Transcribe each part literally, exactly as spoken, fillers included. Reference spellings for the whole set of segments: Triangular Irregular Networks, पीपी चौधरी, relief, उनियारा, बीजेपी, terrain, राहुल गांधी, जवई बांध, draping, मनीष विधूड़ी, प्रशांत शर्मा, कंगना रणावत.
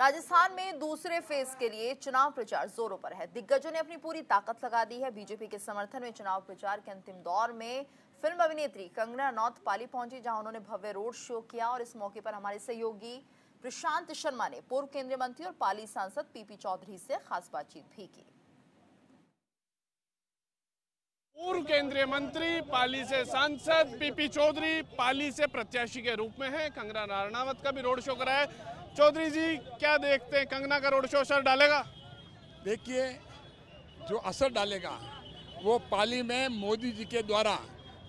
राजस्थान में दूसरे फेज के लिए चुनाव प्रचार जोरों पर है। दिग्गजों ने अपनी पूरी ताकत लगा दी है। बीजेपी के समर्थन में चुनाव प्रचार के अंतिम दौर में फिल्म अभिनेत्री कंगना रणावत पाली पहुंची, जहां उन्होंने भव्य रोड शो किया। और इस मौके पर हमारे सहयोगी प्रशांत शर्मा ने पूर्व केंद्रीय मंत्री और पाली सांसद पीपी चौधरी से खास बातचीत भी की। पूर्व केंद्रीय मंत्री, पाली से सांसद पीपी चौधरी पाली से प्रत्याशी के रूप में है। कंगना रणावत का भी रोड शो कराया। चौधरी जी, क्या देखते हैं, कंगना का रोड शो असर डालेगा? देखिए, जो असर डालेगा वो पाली में मोदी जी के द्वारा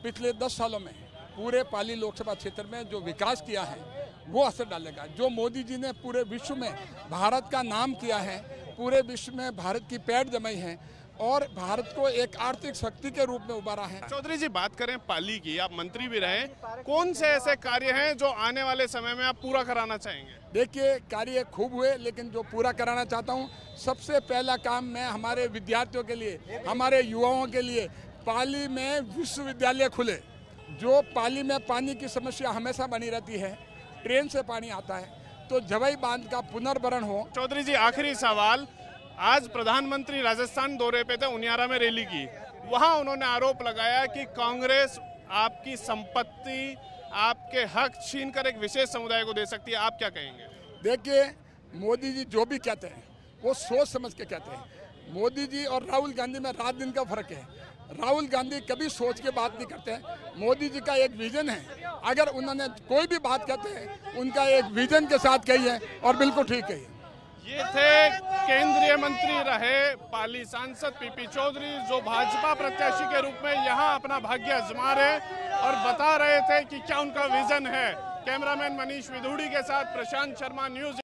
पिछले दस सालों में पूरे पाली लोकसभा क्षेत्र में जो विकास किया है वो असर डालेगा। जो मोदी जी ने पूरे विश्व में भारत का नाम किया है, पूरे विश्व में भारत की पैठ जमाई है और भारत को एक आर्थिक शक्ति के रूप में उभारा है। चौधरी जी, बात करें पाली की, आप मंत्री भी रहे, कौन से ऐसे कार्य हैं जो आने वाले समय में आप पूरा कराना चाहेंगे? देखिए, कार्य खूब हुए, लेकिन जो पूरा कराना चाहता हूं, सबसे पहला काम मैं हमारे विद्यार्थियों के लिए, हमारे युवाओं के लिए पाली में विश्वविद्यालय खुले। जो पाली में पानी की समस्या हमेशा बनी रहती है, ट्रेन से पानी आता है, तो जवई बांध का पुनर्भरण हो। चौधरी जी, आखिरी सवाल, आज प्रधानमंत्री राजस्थान दौरे पे थे, उनियारा में रैली की, वहां उन्होंने आरोप लगाया कि कांग्रेस आपकी संपत्ति, आपके हक छीनकर एक विशेष समुदाय को दे सकती है, आप क्या कहेंगे? देखिए, मोदी जी जो भी कहते हैं वो सोच समझ के कहते हैं। मोदी जी और राहुल गांधी में रात दिन का फर्क है। राहुल गांधी कभी सोच के बात नहीं करते हैं, मोदी जी का एक विजन है। अगर उन्होंने कोई भी बात कहते हैं, उनका एक विजन के साथ कही है और बिल्कुल ठीक कही। ये थे केंद्रीय मंत्री रहे पाली सांसद पीपी चौधरी, जो भाजपा प्रत्याशी के रूप में यहाँ अपना भाग्य आजमा रहे और बता रहे थे कि क्या उनका विजन है। कैमरामैन मनीष विधूड़ी के साथ प्रशांत शर्मा, न्यूज।